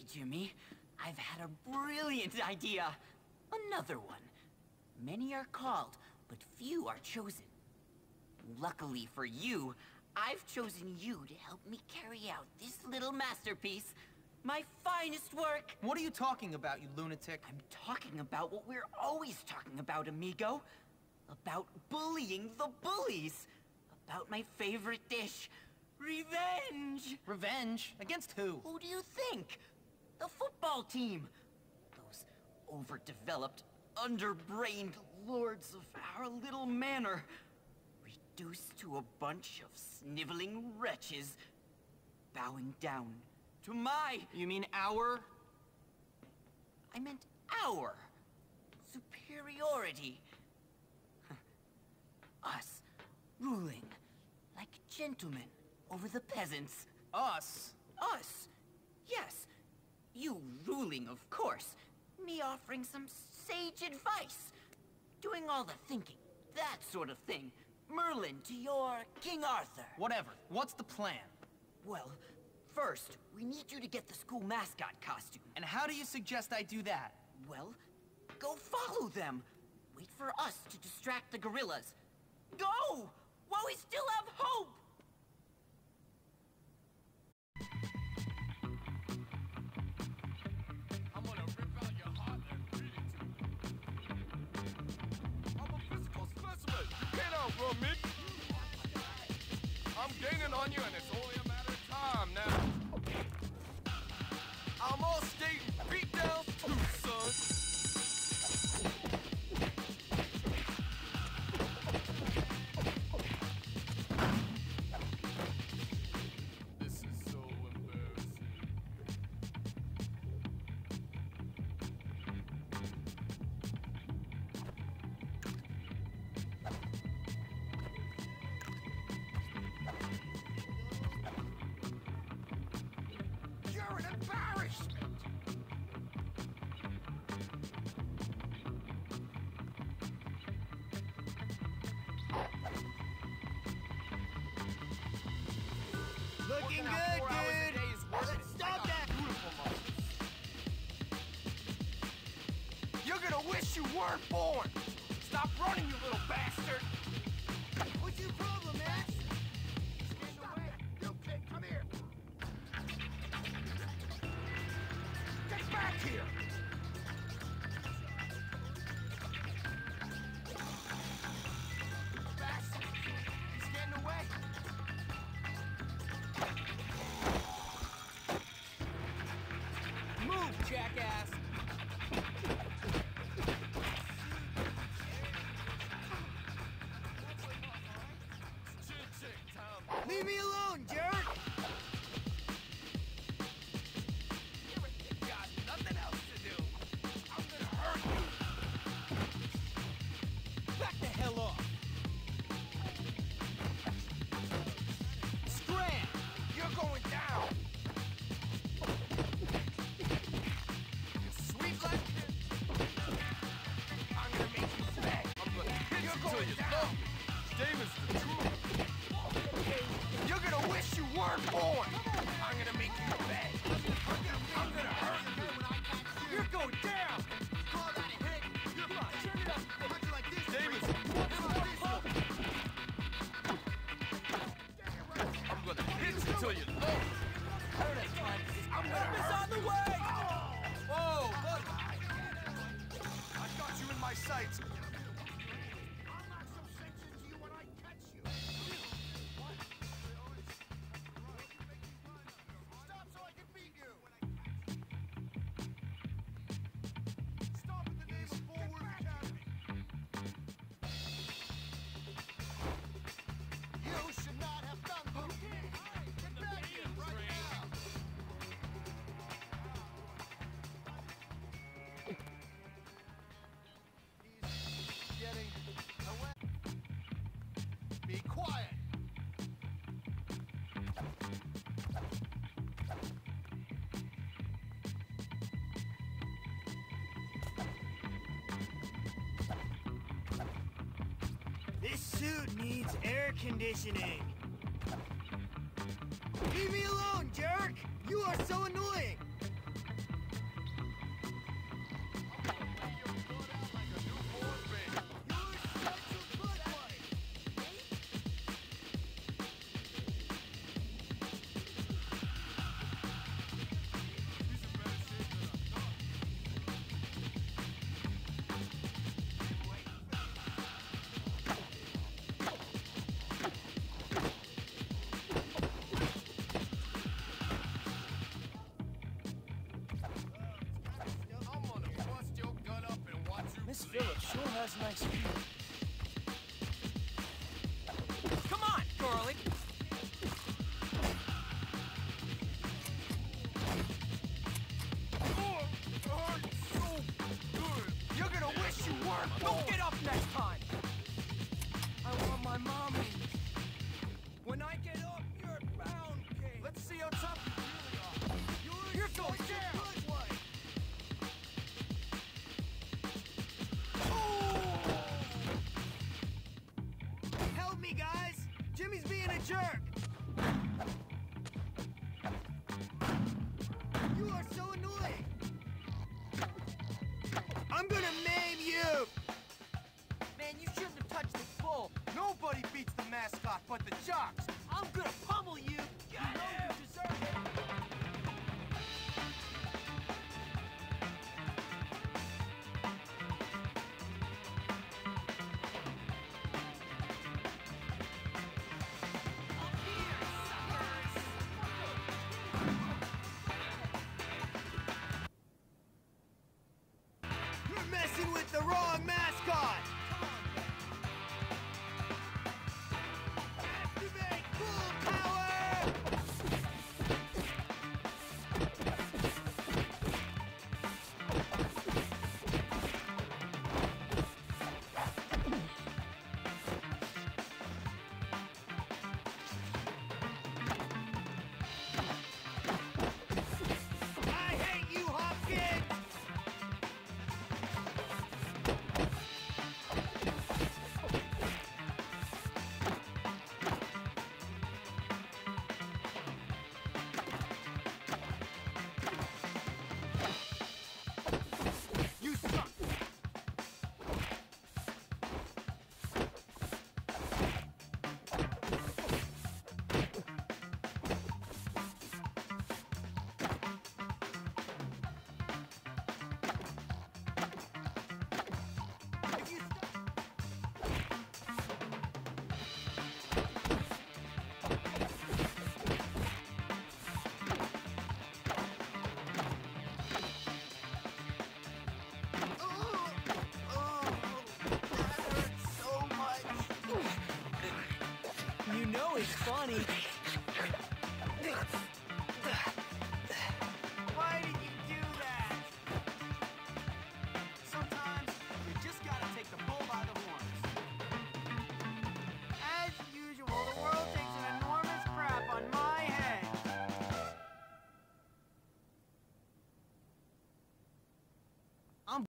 Hey, Jimmy. I've had a brilliant idea. Another one. Many are called, but few are chosen. Luckily for you, I've chosen you to help me carry out this little masterpiece. My finest work! What are you talking about, you lunatic? I'm talking about what we're always talking about, amigo. About bullying the bullies. About my favorite dish, revenge! Revenge? Against who? Who do you think? The football team. Those overdeveloped, underbrained lords of our little manor. Reduced to a bunch of sniveling wretches. Bowing down. To my... You mean our? I meant our superiority. Us ruling like gentlemen over the peasants. Us? Us, yes. You ruling, of course. Me offering some sage advice. Doing all the thinking, that sort of thing. Merlin to your King Arthur. Whatever. What's the plan? Well... First, we need you to get the school mascot costume. And how do you suggest I do that? Well, go follow them. Wait for us to distract the gorillas. Go! While we still have hope! I'm gonna rip out your heart and feed it to you. I'm a physical specimen. You can't outrun me. I'm gaining on you and it's only a matter of time now. I'm all skating beatdowns too, son. This is so embarrassing. You're an embarrassment! Looking good, dude! Stop that! You're gonna wish you weren't born! Stop running, you little bastard! What's your problem, man? Stand away! You kid, come here! Get back here! Bastard! Stand away! Jackass! Leave me alone, jerk! You got nothing else to do. I'm gonna hurt you. Back the hell off! Scram! You're going down! You're gonna wish you weren't born! I'm gonna make you beg. I'm gonna hurt you! You're going down! Davis, I'm gonna hit you till you know! I'm gonna on the way! Whoa, look! I got you in my sights! Suit needs air conditioning. Leave me alone, jerk! You are so annoying! nice. Come on, Curly. Oh, God, so good. You're gonna wish you weren't. Don't get up next time. I want my mommy. When I get up, you're bound, King. Let's see how tough you really are. You're going down. Jerk! You are so annoying! I'm gonna maim you! Man, you shouldn't have touched the bull! Nobody beats the mascot but the Jocks!